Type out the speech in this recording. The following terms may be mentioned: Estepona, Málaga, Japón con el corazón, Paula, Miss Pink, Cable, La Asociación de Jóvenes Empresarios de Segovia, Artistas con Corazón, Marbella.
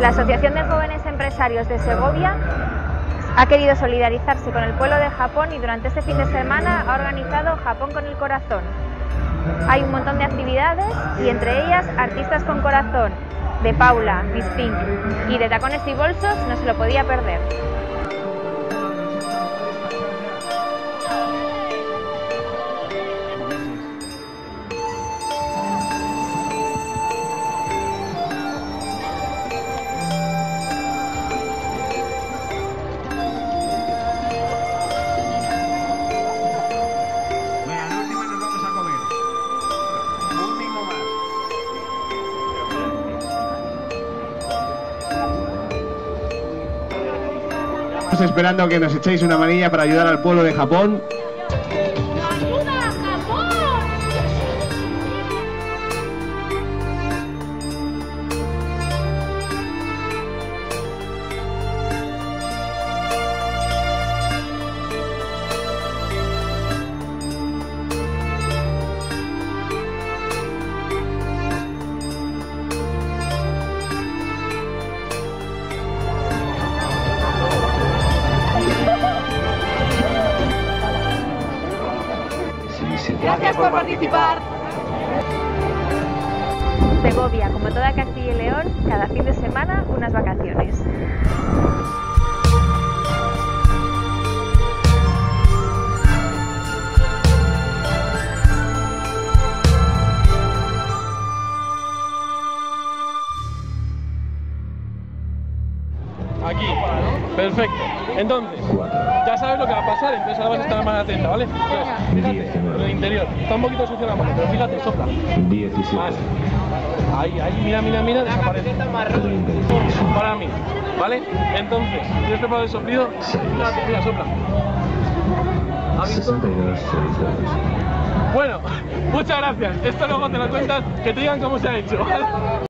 La Asociación de Jóvenes Empresarios de Segovia ha querido solidarizarse con el pueblo de Japón y durante este fin de semana ha organizado Japón con el corazón. Hay un montón de actividades y entre ellas Artistas con Corazón, de Paula, Miss Pink, y de Tacones y Bolsos no se lo podía perder. Estamos esperando que nos echéis una manilla para ayudar al pueblo de Japón. Gracias por participar. Segovia, como toda Castilla y León, cada fin de semana unas vacaciones. Aquí, perfecto. Entonces, ya sabes lo que va a pasar, entonces ahora vas a estar más atenta, ¿vale? Entonces, fíjate, en el interior, está un poquito sucio la mano, pero fíjate, sopla. 17. Vale. Ahí, mira, desaparece. Para mí, ¿vale? Entonces, ¿tienes preparado el soplido? Fíjate, mira, sopla. ¿Has visto? Bueno, muchas gracias. Esto luego te lo cuentas, que te digan cómo se ha hecho, ¿vale?